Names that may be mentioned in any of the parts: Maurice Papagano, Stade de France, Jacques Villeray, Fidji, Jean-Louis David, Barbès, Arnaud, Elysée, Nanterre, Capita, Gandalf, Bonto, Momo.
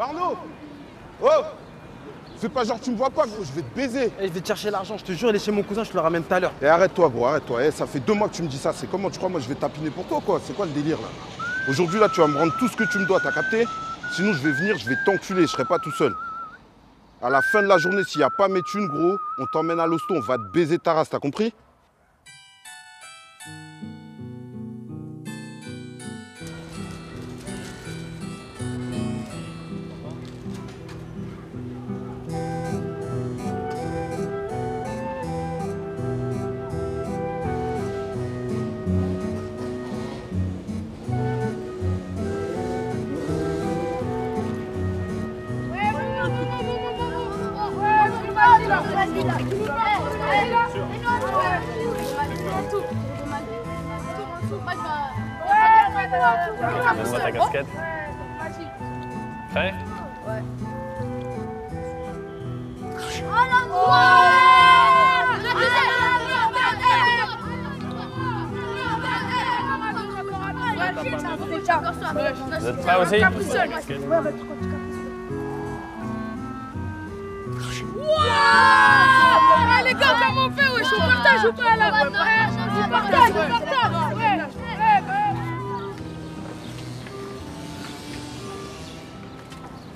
Arnaud. Oh. C'est pas genre tu me vois pas gros, je vais te baiser. Je vais te chercher l'argent, je te jure, il est chez mon cousin, je te le ramène tout à l'heure. Et arrête-toi gros, arrête-toi. Ça fait 2 mois que tu me dis ça, c'est comment tu crois moi je vais tapiner pour toi quoi? C'est quoi le délire là? Aujourd'hui là tu vas me rendre tout ce que tu me dois, t'as capté? Sinon je vais venir, je vais t'enculer, je serai pas tout seul. À la fin de la journée, s'il n'y a pas mes thunes gros, on t'emmène à l'hosto, on va te baiser ta race, t'as compris?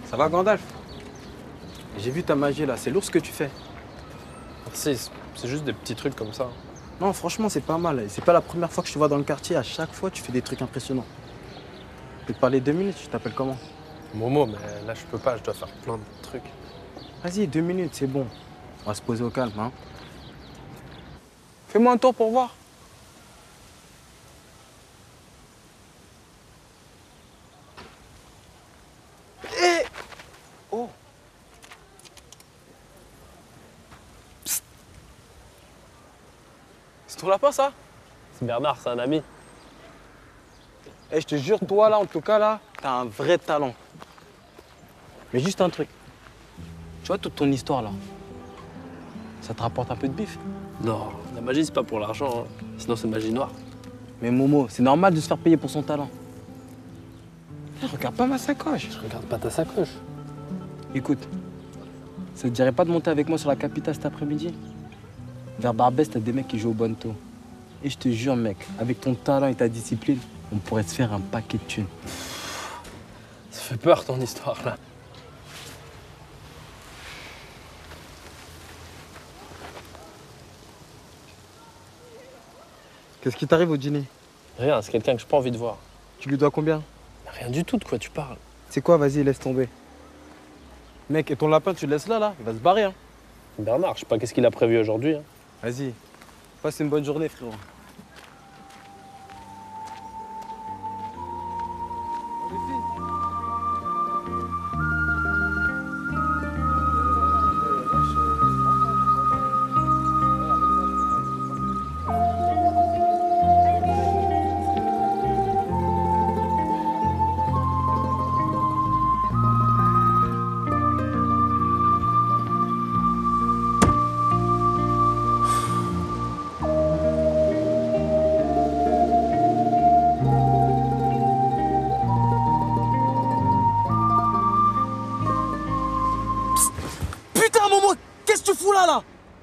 Ça va Gandalf? J'ai vu ta magie là, c'est lourd ce que tu fais. Merci, c'est juste des petits trucs comme ça. Non franchement c'est pas mal, c'est pas la première fois que je te vois dans le quartier, à chaque fois tu fais des trucs impressionnants. Je peux te parler 2 minutes, tu t'appelles comment? Momo, mais là je peux pas, je dois faire plein de trucs. Vas-y 2 minutes, c'est bon. On va se poser au calme hein. Fais-moi un tour pour voir. Tu trouves pas ça? C'est Bernard, c'est un ami. Et je te jure, toi là, en tout cas là, t'as un vrai talent. Mais juste un truc. Tu vois toute ton histoire là, ça te rapporte un peu de bif? Non, la magie c'est pas pour l'argent, hein. Sinon c'est magie noire. Mais Momo, c'est normal de se faire payer pour son talent. Hey, regarde pas ma sacoche. Je regarde pas ta sacoche. Écoute, ça te dirait pas de monter avec moi sur la Capita cet après-midi? Vers Barbès, t'as des mecs qui jouent au Bonto. Et je te jure, mec, avec ton talent et ta discipline, on pourrait se faire un paquet de thunes. Ça fait peur, ton histoire, là. Qu'est-ce qui t'arrive au dîner? Rien, c'est quelqu'un que j'ai pas envie de voir. Tu lui dois combien? Rien du tout, de quoi tu parles. C'est quoi, vas-y, laisse tomber. Mec, et ton lapin, tu le laisses là, là? Il va se barrer, hein. Bernard, je sais pas qu'est-ce qu'il a prévu aujourd'hui, hein. Vas-y, passe une bonne journée, frérot.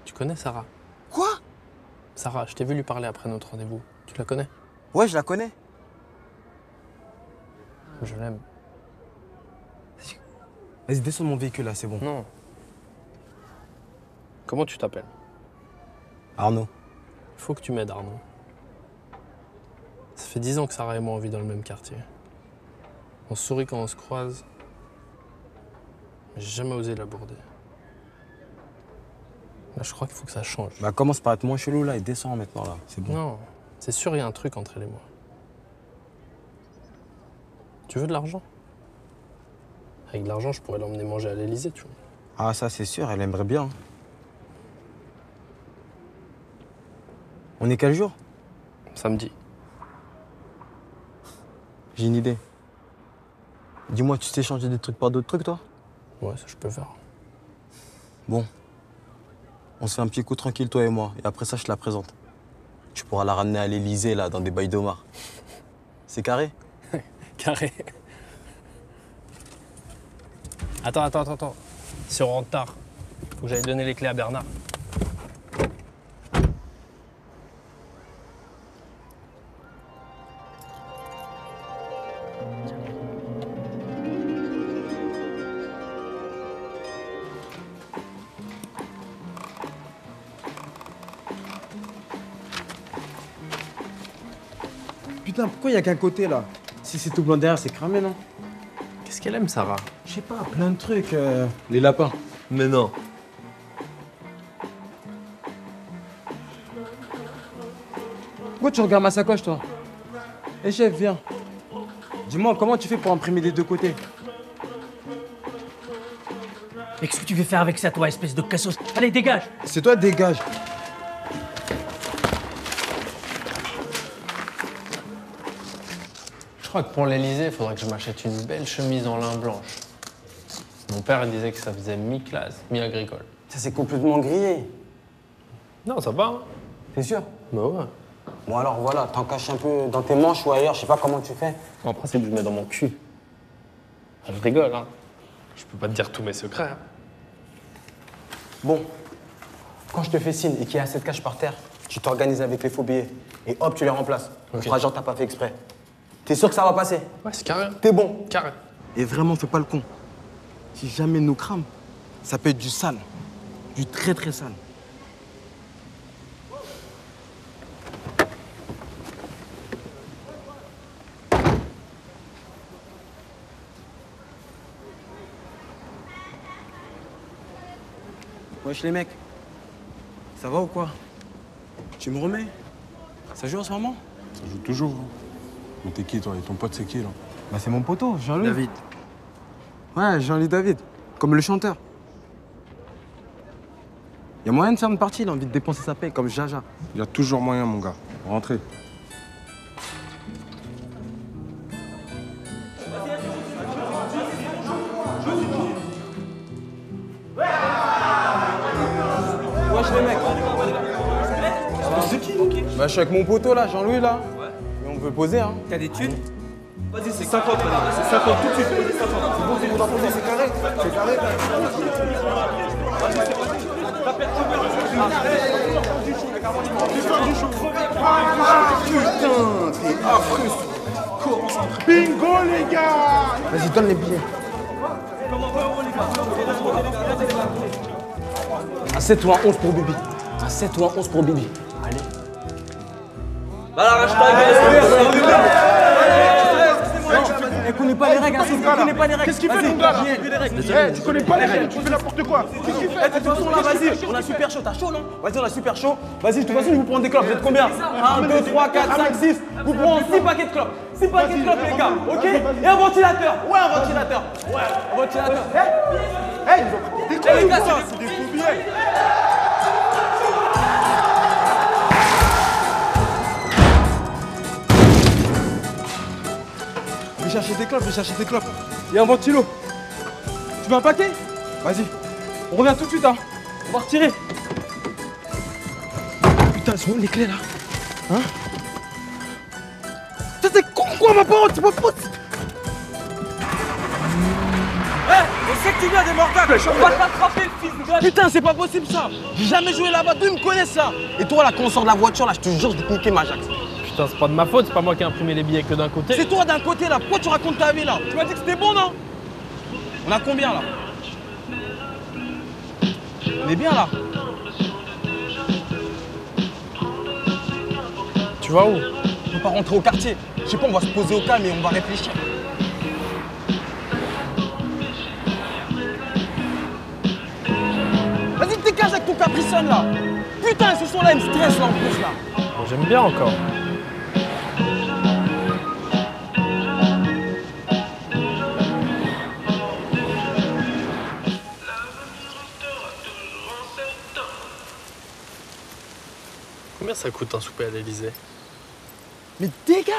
Tu connais Sarah? Quoi? Sarah, je t'ai vu lui parler après notre rendez-vous. Tu la connais? Ouais, je la connais. Je l'aime. Vas-y, descends mon véhicule là, c'est bon. Non. Comment tu t'appelles? Arnaud. Faut que tu m'aides, Arnaud. Ça fait 10 ans que Sarah et moi on vit dans le même quartier. On sourit quand on se croise. J'ai jamais osé l'aborder. Là, je crois qu'il faut que ça change. Bah, commence par être moins chelou, là, et descends maintenant, là. C'est bon. Non, c'est sûr, il y a un truc entre elle et moi. Tu veux de l'argent? Avec de l'argent, je pourrais l'emmener manger à l'Elysée, tu vois. Ah, ça, c'est sûr, elle aimerait bien. On est quel jour? Samedi. J'ai une idée. Dis-moi, tu sais changer des trucs par d'autres trucs, toi? Ouais, ça, je peux faire. Bon. On se fait un petit coup tranquille, toi et moi, et après ça, je te la présente. Tu pourras la ramener à l'Elysée, là, dans des bails d'Omar. C'est carré? Carré. Attends. Si on rentre tard, faut que j'aille donner les clés à Bernard. Putain, pourquoi il n'y a qu'un côté là? Si c'est tout blanc derrière, c'est cramé, non? Qu'est-ce qu'elle aime, Sarah? Je sais pas, plein de trucs. Les lapins. Mais non. Pourquoi tu regardes ma sacoche, toi? Eh chef, viens. Dis-moi, comment tu fais pour imprimer des deux côtés? Et qu'est-ce que tu veux faire avec ça, toi, espèce de cassos? Allez, dégage! C'est toi, dégage! Je crois que pour l'Elysée, il faudrait que je m'achète une belle chemise en lin blanche. Mon père il disait que ça faisait mi-classe, mi-agricole. Ça s'est complètement grillé. Non, ça va. Hein. T'es sûr? Bah ouais. Bon alors voilà, t'en caches un peu dans tes manches ou ailleurs, je sais pas comment tu fais. En principe, je le mets dans mon cul. Je rigole, hein. Je peux pas te dire tous mes secrets. Hein. Bon, quand je te fais signe et qu'il y a assez de cash par terre, tu t'organises avec les faux billets et hop, tu les remplaces. Okay. On fera genre t'as pas fait exprès. T'es sûr que ça va passer? Ouais, c'est carré. T'es bon? Carré. Et vraiment, fais pas le con. Si jamais nous crame, ça peut être du sale. Du très très sale. Wesh les mecs, ça va ou quoi? Tu me remets? Ça joue en ce moment? Ça joue toujours. Mais t'es qui, toi? Et ton pote, c'est qui, là? Bah, c'est mon poteau, Jean-Louis. David. Ouais, Jean-Louis David, comme le chanteur. Y'a moyen de faire une partie, il a envie de dépenser sa paye, comme Jaja. Y'a toujours moyen, mon gars. Rentrez. Wesh les mecs. C'est qui? Bah, je suis avec mon poteau, là, Jean-Louis, là. On peut poser, hein. T'as des thunes? Vas-y, c'est 50, madame. C'est 50, tout de suite. C'est bon, c'est bon, c'est carré. C'est carré. Putain, t'es affreux. Bingo, les gars. Vas-y, donne les billets. À 7 ou à 11 pour Bibi. À 7 ou à 11 pour Bibi. Allez. L'arrache pas, elle connaît pas les règles, elle connaît pas les règles. Qu'est-ce qu'il fait, mon gars? Tu connais pas les règles, tu fais n'importe quoi. Qu'est-ce qu'il fait? De toute façon, là, vas-y, on a super chaud, t'as chaud, non? Vas-y, on a super chaud. Vas-y, de toute façon, je vous prends des clopes. Vous êtes combien? 1, 2, 3, 4, 5, 6. Vous prenez 6 paquets de clopes. 6 paquets de clopes, les gars, ok? Et un ventilateur. Ouais, un ventilateur. Ouais, un ventilateur. Hey, les gars, c'est des faux billets. Je vais chercher des clopes, Il y a un ventilo. Tu veux un paquet? Vas-y. On revient tout de suite, hein. On va retirer. Putain, elles sont où les clés, là? Hein? Putain, c'est con, quoi, ma pote? C'est ma pote. Hé, on sait que tu viens des mordables. Je vais pas t'attraper, le fils de gâche. Putain, c'est pas possible, ça. J'ai jamais joué là-bas, d'où ils me connaissent, ça. Et toi, là, quand on sort de la voiture, là, je te jure, je vais te niquer ma Jax. C'est pas de ma faute, c'est pas moi qui ai imprimé les billets que d'un côté. C'est toi d'un côté là, pourquoi tu racontes ta vie là? Tu m'as dit que c'était bon, non? On a combien là? On est bien là? Tu vas où? On peut pas rentrer au quartier. Je sais pas, on va se poser au calme et on va réfléchir. Vas-y, te dégage avec ton capricone là! Putain, ce sont là, ils me stressent là en plus là! J'aime bien encore. Combien ça coûte un souper à l'Elysée? Mais dégage!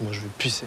Moi je vais pisser.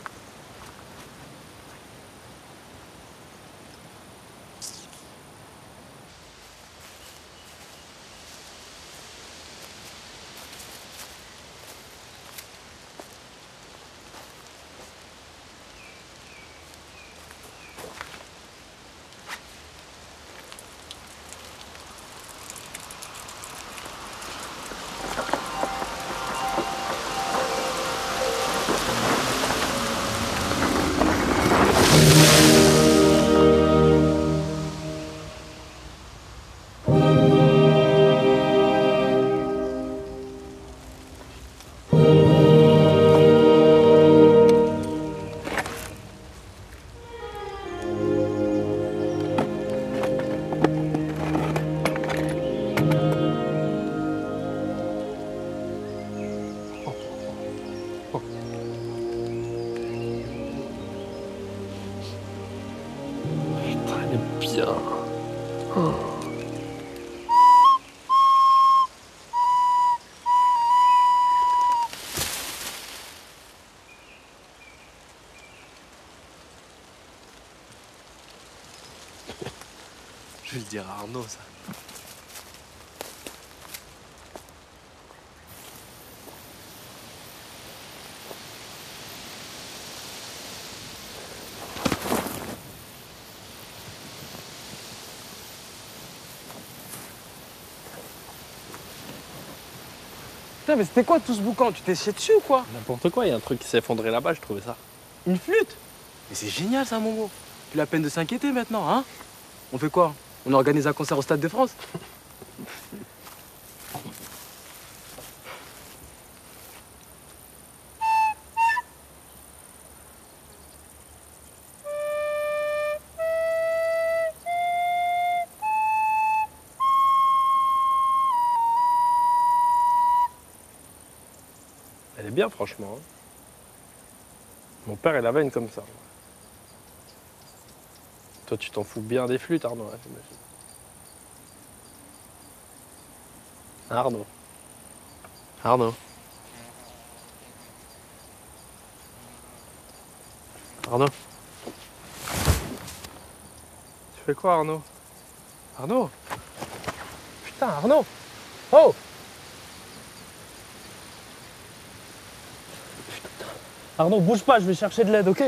bien. Oh. Je vais le dire à Arnaud, ça. Putain, mais c'était quoi tout ce boucan? Tu t'es chié dessus ou quoi? N'importe quoi, il y a un truc qui s'est effondré là-bas, je trouvais ça. Une flûte? Mais c'est génial ça, Momo. Plus la peine de s'inquiéter maintenant, hein? On fait quoi? On organise un concert au Stade de France? Elle est bien, franchement. Mon père, il avait une comme ça. Toi, tu t'en fous bien des flûtes, Arnaud, hein, j'imagine. Arnaud. Arnaud. Arnaud. Tu fais quoi, Arnaud? Arnaud? Putain, Arnaud! Oh! Putain. Arnaud, bouge pas, je vais chercher de l'aide, ok?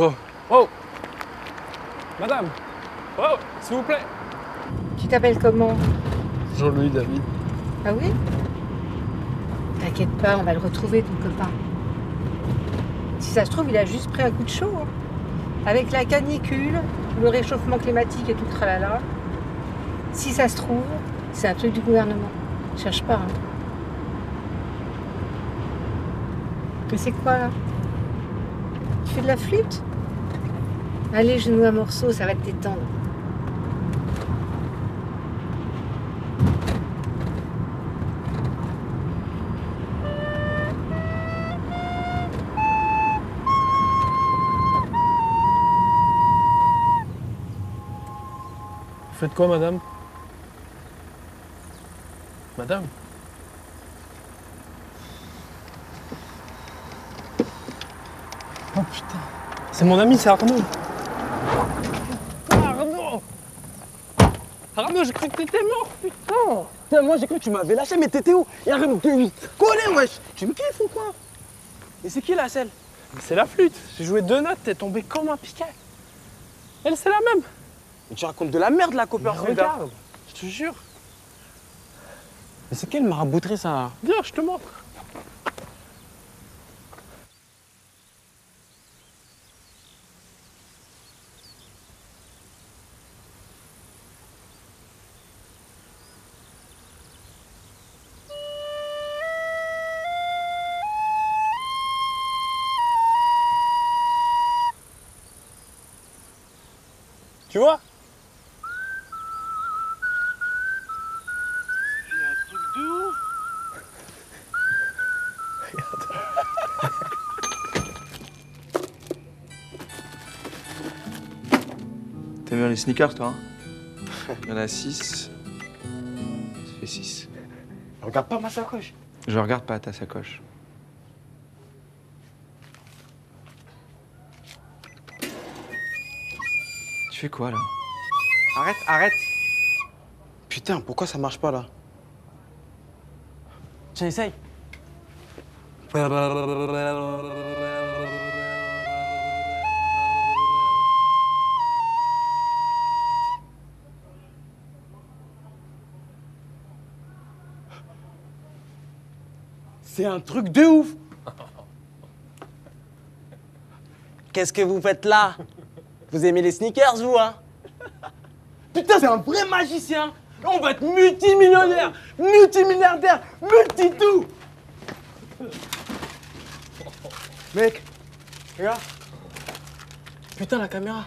Oh. Oh. Madame. Oh, s'il vous plaît. Tu t'appelles comment? Jean-Louis David. Ah oui? T'inquiète pas, on va le retrouver, ton copain. Si ça se trouve, il a juste pris un coup de chaud. Hein. Avec la canicule, le réchauffement climatique et tout le tralala. Si ça se trouve, c'est un truc du gouvernement. Cherche pas. Hein. Mais c'est quoi, là? Tu fais de la flûte? Allez, je noue un morceau, ça va te détendre. Vous faites quoi, madame? Madame? Oh putain, c'est mon ami, c'est Arnaud. Arnaud, j'ai cru que t'étais mort, putain! Putain, moi j'ai cru que tu m'avais lâché, mais t'étais où? Et arrête de lui coller, wesh! Tu me kiffes ou quoi? Et c'est qui la selle? C'est la flûte. J'ai joué 2 notes, t'es tombé comme un piquet. Elle, c'est la même. Mais tu racontes de la merde, la copère. Regarde, je te jure. Mais c'est quelle marabouterie, ça? Viens, je te montre. Tu vois? Il y a un truc de ouf. Regarde. T'aimes bien les sneakers, toi, hein? Il y en a 6. Ça fait 6. Regarde pas ma sacoche. Je regarde pas ta sacoche. Tu fais quoi, là? Arrête, arrête! Putain, pourquoi ça marche pas, là? Tiens, essaye! C'est un truc de ouf! Qu'est-ce que vous faites là? Vous aimez les sneakers, vous, hein? Putain, c'est un vrai magicien! On va être multimillionnaire, multimilliardaire, multi-tout! Mec, regarde! Putain, la caméra!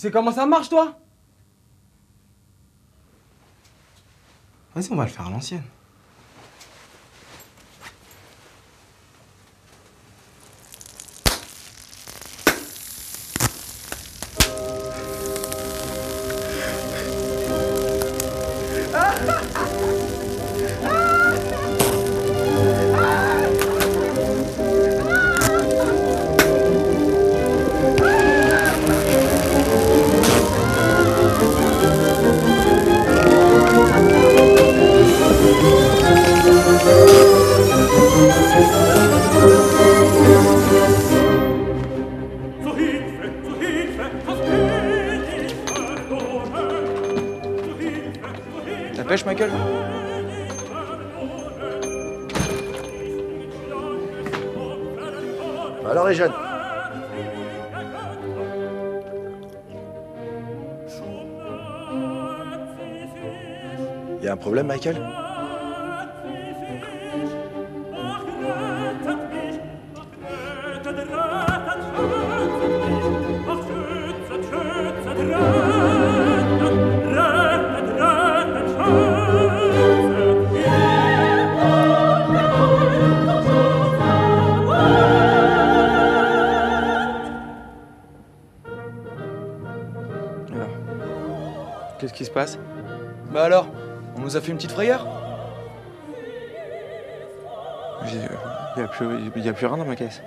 Tu sais comment ça marche, toi? Vas-y, on va le faire à l'ancienne. Pêche, Michael. Alors, les jeunes. Il y a un problème, Michael? Qu'est-ce qui se passe? Bah alors, on nous a fait une petite frayeur? Il n'y a plus rien dans ma caisse.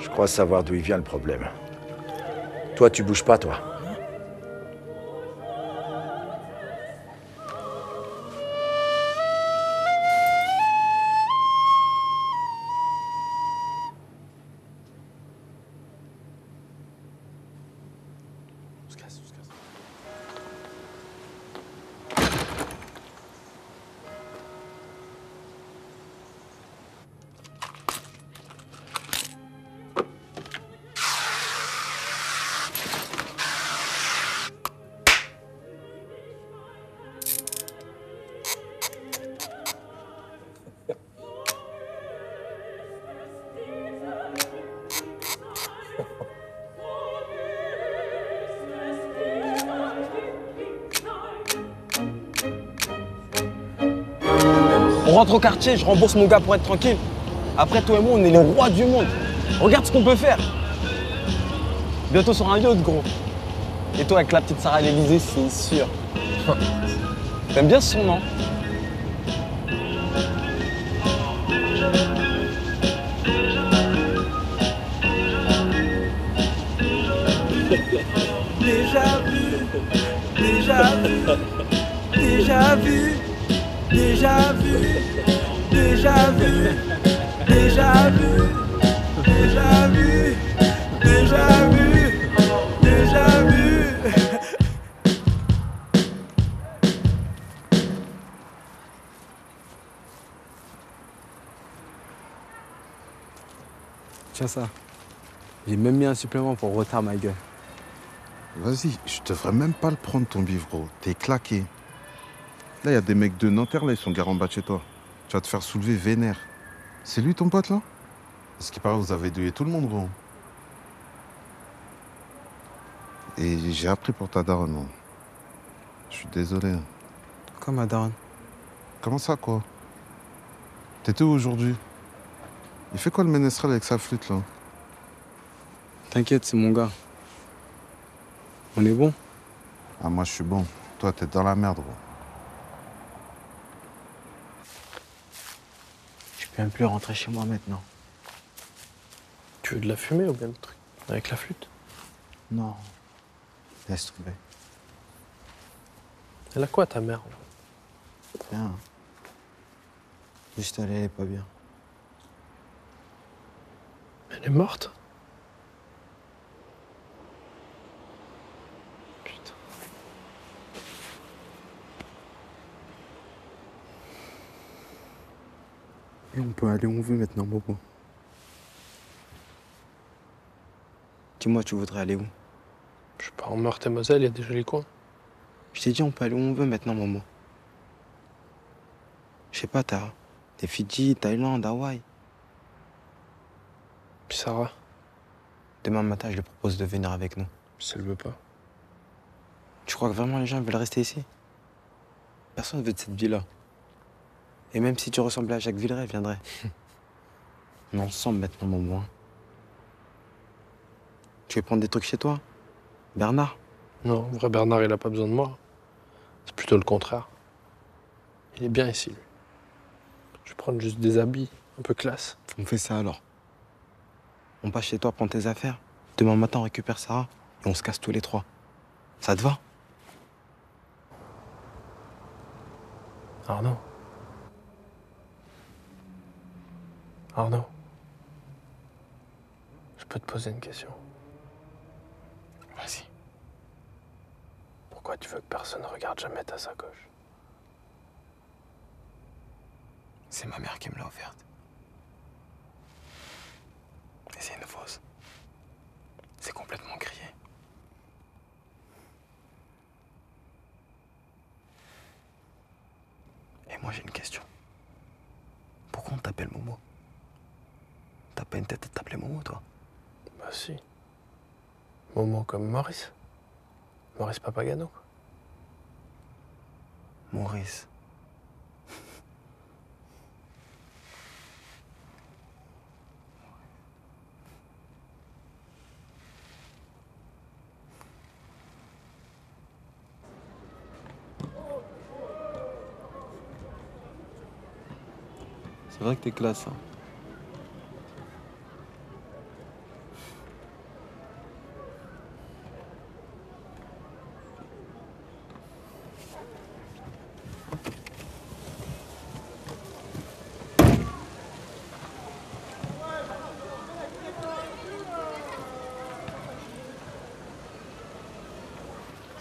Je crois savoir d'où il vient le problème. Toi, tu bouges pas, toi. Je rentre au quartier, je rembourse mon gars pour être tranquille. Après, toi et moi, on est les rois du monde. Regarde ce qu'on peut faire. Bientôt sur un yacht, gros. Et toi, avec la petite Sarah à l'Elysée, c'est sûr. T'aimes bien ce son, non? Déjà vu. Tiens ça. J'ai même mis un supplément pour retard ma gueule. Vas-y, je devrais même pas le prendre ton bivro, t'es claqué. Là, il y a des mecs de Nanterre, là, ils sont garés en bas de chez toi. Tu vas te faire soulever vénère. C'est lui, ton pote, là? Parce qu'il paraît que vous avez douillé tout le monde, gros. Et j'ai appris pour ta daronne, hein. Je suis désolé. Hein. Quoi, ma daronne? Comment ça, quoi? T'étais où aujourd'hui? Il fait quoi, le ménestrel, avec sa flûte, là? T'inquiète, c'est mon gars. On est bon? Ah, moi, je suis bon. Toi, t'es dans la merde, gros. Je ne peux même plus rentrer chez moi maintenant. Tu veux de la fumée ou bien le truc? Avec la flûte? Non. Laisse tomber. Elle a quoi ta mère? Rien. Juste elle est pas bien. Elle est morte? Et on peut aller où on veut maintenant, Momo. Dis-moi, tu voudrais aller où? Je pars en Meurthe-et-Moselle, il y a déjà les coins. Je t'ai dit, on peut aller où on veut maintenant, Momo. Je sais pas, t'as des Fidji, Thaïlande, Hawaï. Puis Sarah, demain matin, je lui propose de venir avec nous. Si elle veut pas. Tu crois que vraiment les gens veulent rester ici? Personne veut de cette vie-là. Et même si tu ressemblais à Jacques Villeray, viendrait. On est ensemble maintenant, mon bon. Tu veux prendre des trucs chez toi? Bernard? Non, en vrai, Bernard, il a pas besoin de moi. C'est plutôt le contraire. Il est bien ici, lui. Je vais prendre juste des habits, un peu classe. On fait ça alors. On passe chez toi, prendre tes affaires. Demain matin, on récupère Sarah et on se casse tous les trois. Ça te va? Arnaud. Arnaud. Je peux te poser une question? Vas-y. Pourquoi tu veux que personne ne regarde jamais ta sacoche? C'est ma mère qui me l'a offerte. Et c'est une fausse. C'est complètement grillé. Et moi j'ai une question. Pourquoi on t'appelle Momo? T'as pas une tête à t'appeler Momo, toi? Bah si. Momo comme Maurice. Maurice Papagano, quoi. Maurice. C'est vrai que t'es classe, hein.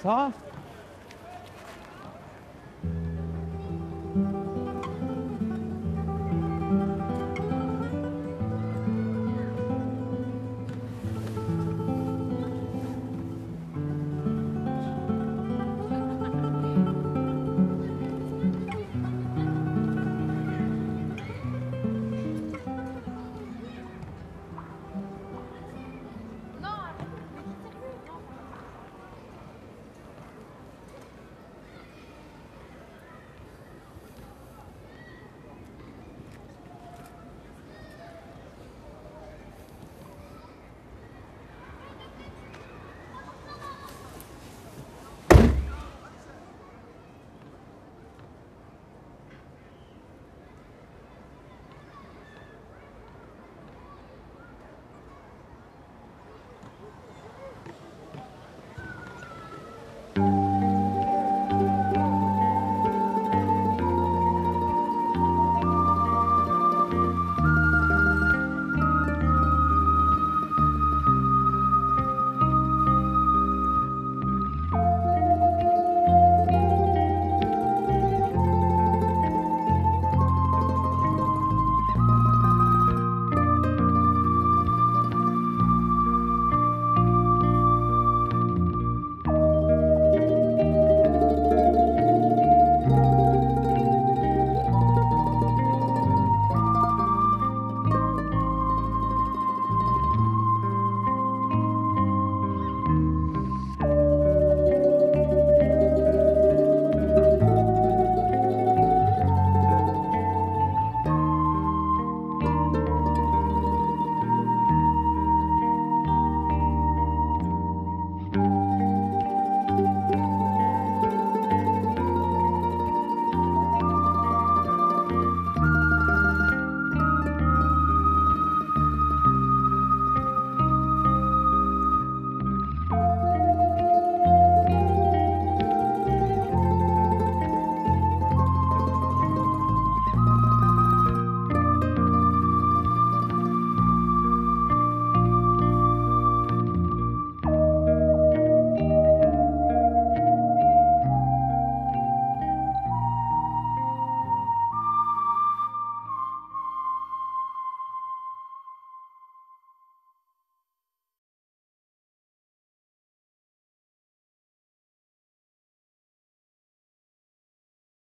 Ça va ?